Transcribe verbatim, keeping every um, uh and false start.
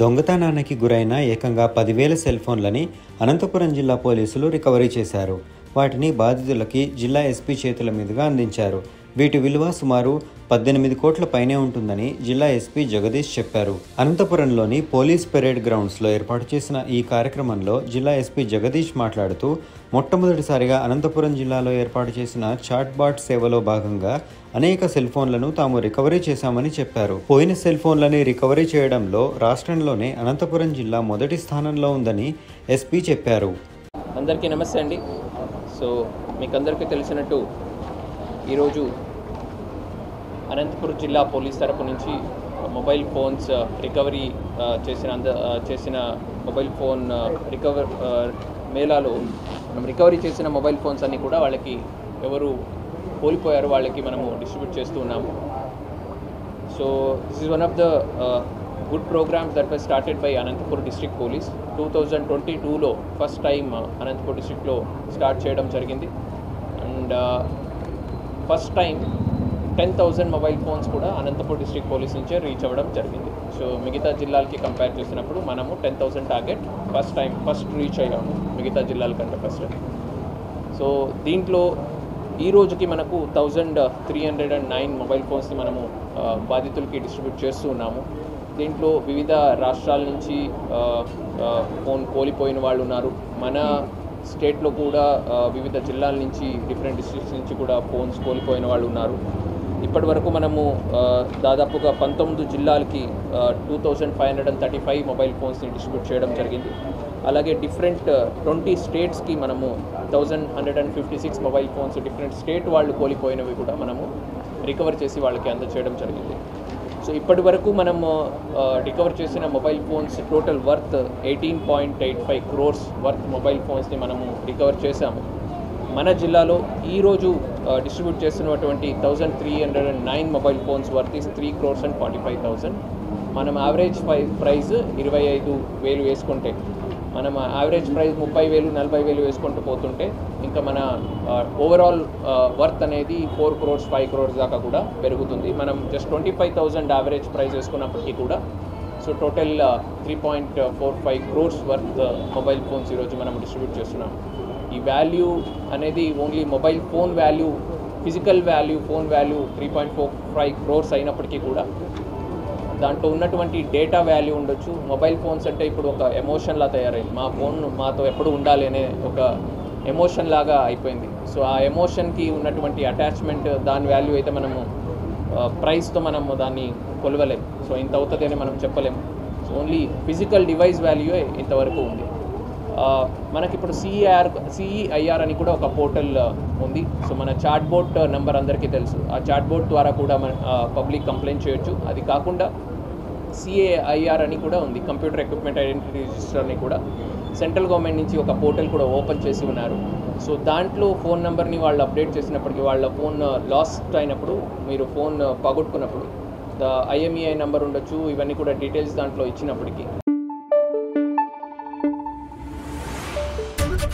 దొంగతనానికి గురైన ఏకంగా పదివేల సెల్ ఫోన్లని అనంతపురం జిల్లా పోలీసులు రికవరీ చేశారు. వాటిని బాధితులకి జిల్లా ఎస్పీ చేతుల మీదుగా అందించారు. వీటి విలువ సుమారు పద్దెనిమిది కోట్ల పైనే ఉంటుందని జిల్లా ఎస్పీ జగదీష్ చెప్పారు. అనంతపురంలోని పోలీస్ పెరేడ్ గ్రౌండ్స్లో ఏర్పాటు చేసిన ఈ కార్యక్రమంలో జిల్లా ఎస్పీ జగదీష్ మాట్లాడుతూ, మొట్టమొదటిసారిగా అనంతపురం జిల్లాలో ఏర్పాటు చేసిన చాట్బాట్ సేవలో భాగంగా అనేక సెల్ ఫోన్లను తాము రికవరీ చేశామని చెప్పారు. పోయిన సెల్ ఫోన్లని రికవరీ చేయడంలో రాష్ట్రంలోనే అనంతపురం జిల్లా మొదటి స్థానంలో ఉందని ఎస్పీ చెప్పారు. అందరికీ నమస్తే అండి. సో మీకు అందరికీ తెలిసినట్టు ఈరోజు అనంతపురం జిల్లా పోలీస్ తరపు నుంచి మొబైల్ ఫోన్స్ రికవరీ చేసిన అంద చేసిన మొబైల్ ఫోన్ రికవర్ మేళాలో మనం రికవరీ చేసిన మొబైల్ ఫోన్స్ అన్నీ కూడా వాళ్ళకి ఎవరు కోల్పోయారు వాళ్ళకి మనము డిస్ట్రిబ్యూట్ చేస్తూ ఉన్నాము. So this is one of the good programmes that was started by Anantapuram district police. Two thousand twenty టూలో ఫస్ట్ టైం అనంతపురం డిస్ట్రిక్ట్లో స్టార్ట్ చేయడం జరిగింది. And first time ten thousand mobile phones కూడా అనంతపురం డిస్ట్రిక్ట్ పోలీస్ నుంచే రీచ్ అవ్వడం జరిగింది. సో మిగతా జిల్లాలకి కంపేర్ చేసినప్పుడు మనము ten thousand target first time first reach అయ్యాము మిగతా జిల్లాల కంటే ఫస్ట్. సో దీంట్లో ఈ రోజుకి మనకు thousand three hundred and nine mobile ఫోన్స్ని మనము బాధితులకి డిస్ట్రిబ్యూట్ చేస్తూ ఉన్నాము. దీంట్లో వివిధ రాష్ట్రాల నుంచి ఫోన్ కోల్పోయిన వాళ్ళు ఉన్నారు. మన స్టేట్లో కూడా వివిధ జిల్లాల నుంచి డిఫరెంట్ డిస్ట్రిక్ట్స్ నుంచి కూడా ఫోన్స్ కోల్పోయిన వాళ్ళు ఉన్నారు. ఇప్పటి వరకు మనము దాదాపుగా పంతొమ్మిది జిల్లాలకి two thousand five hundred and thirty five mobile ఫోన్స్ని డిస్ట్రిబ్యూట్ చేయడం జరిగింది. అలాగే డిఫరెంట్ ట్వంటీ స్టేట్స్కి మనము thousand hundred and fifty six mobile phones different state వాళ్ళు కోల్పోయినవి కూడా మనము రికవర్ చేసి వాళ్ళకి అందచేయడం జరిగింది. సో ఇప్పటి వరకు మనము రికవర్ చేసిన mobile phones total worth eighteen point eight five crores worth mobile ఫోన్స్ని మనము రికవర్ చేశాము. మన జిల్లాలో ఈరోజు డిస్ట్రిబ్యూట్ చేస్తున్నటువంటి thousand three hundred and nine mobile phones worth is three crores and forty five thousand. మనం యావరేజ్ ప్రైస్ ఇరవై ఐదు వేలు వేసుకుంటే, మనం యావరేజ్ ప్రైస్ ముప్పై వేలు నలభై వేలు వేసుకుంటూ పోతుంటే ఇంకా మన ఓవరాల్ వర్త్ అనేది ఫోర్ క్రోర్స్ ఫైవ్ క్రోర్స్ దాకా కూడా పెరుగుతుంది. మనం just twenty five thousand average price వేసుకున్నప్పటికీ కూడా so total three point four five crores worth mobile phones ఈరోజు మనం డిస్ట్రిబ్యూట్ చేస్తున్నాం. ఈ వాల్యూ అనేది only mobile phone value, physical value, phone value three point four five crores అయినప్పటికీ కూడా దాంట్లో ఉన్నటువంటి డేటా వాల్యూ ఉండొచ్చు. మొబైల్ ఫోన్స్ అంటే ఇప్పుడు ఒక ఎమోషన్లా తయారైంది. మా ఫోన్ మాతో ఎప్పుడు ఉండాలి అనే ఒక ఎమోషన్ లాగా అయిపోయింది. సో ఆ ఎమోషన్కి ఉన్నటువంటి అటాచ్మెంట్ దాని వాల్యూ అయితే మనము ప్రైస్తో మనము దాన్ని కొలవలేము. సో ఇంత అవుతుంది అని మనం చెప్పలేము. So only physical device value ఇంతవరకు ఉంది. మనకి ఇప్పుడు సిఈఆర్ సిఈఐఆర్ అని కూడా ఒక పోర్టల్ ఉంది. సో మన చాట్ బోట్ నెంబర్ అందరికీ తెలుసు. ఆ చాట్ బోట్ ద్వారా కూడా మన పబ్లిక్ కంప్లైంట్ చేయొచ్చు. అది కాకుండా సిఏఐఆర్ అని కూడా ఉంది, కంప్యూటర్ ఎక్విప్మెంట్ ఐడెంటిటీ రిజిస్టర్ అని కూడా సెంట్రల్ గవర్నమెంట్ నుంచి ఒక పోర్టల్ కూడా ఓపెన్ చేసి ఉన్నారు. సో దాంట్లో ఫోన్ నెంబర్ని వాళ్ళు అప్డేట్ చేసినప్పటికీ, వాళ్ళ ఫోన్ లాస్ట్ అయినప్పుడు, మీరు ఫోన్ పోగొట్టుకున్నప్పుడు ఐఎంఈఐ నెంబర్ ఉండొచ్చు, ఇవన్నీ కూడా డీటెయిల్స్ దాంట్లో ఇచ్చినప్పటికీ